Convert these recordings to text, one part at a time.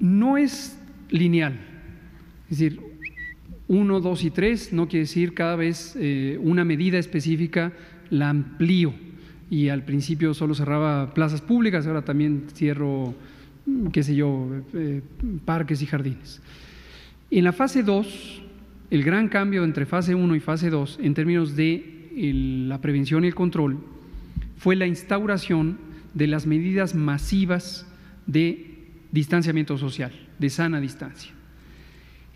no es lineal, es decir, 1, 2 y 3 no quiere decir cada vez una medida específica la amplío, y al principio solo cerraba plazas públicas, ahora también cierro, qué sé yo, parques y jardines. En la fase 2, el gran cambio entre fase 1 y fase 2 en términos de la prevención y el control fue la instauración de las medidas masivas de distanciamiento social, de sana distancia.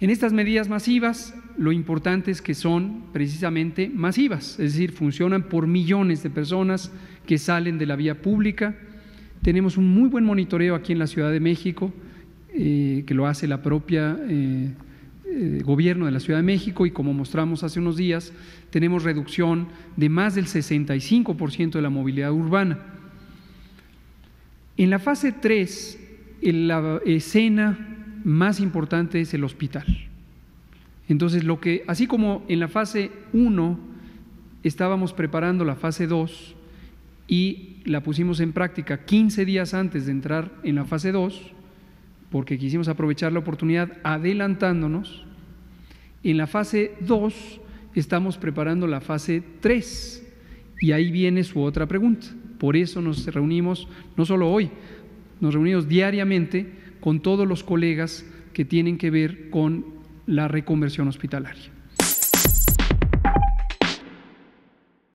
En estas medidas masivas, lo importante es que son precisamente masivas, es decir, funcionan por millones de personas que salen de la vía pública. Tenemos un muy buen monitoreo aquí en la Ciudad de México, que lo hace la propia Gobierno de la Ciudad de México, y como mostramos hace unos días, tenemos reducción de más del 65% de la movilidad urbana. En la fase 3, la escena más importante es el hospital. Entonces, lo que, así como en la fase 1 estábamos preparando la fase 2 y la pusimos en práctica 15 días antes de entrar en la fase 2, porque quisimos aprovechar la oportunidad adelantándonos, en la fase 2 estamos preparando la fase 3, y ahí viene su otra pregunta. Por eso nos reunimos, no solo hoy, nos reunimos diariamente con todos los colegas que tienen que ver con la reconversión hospitalaria.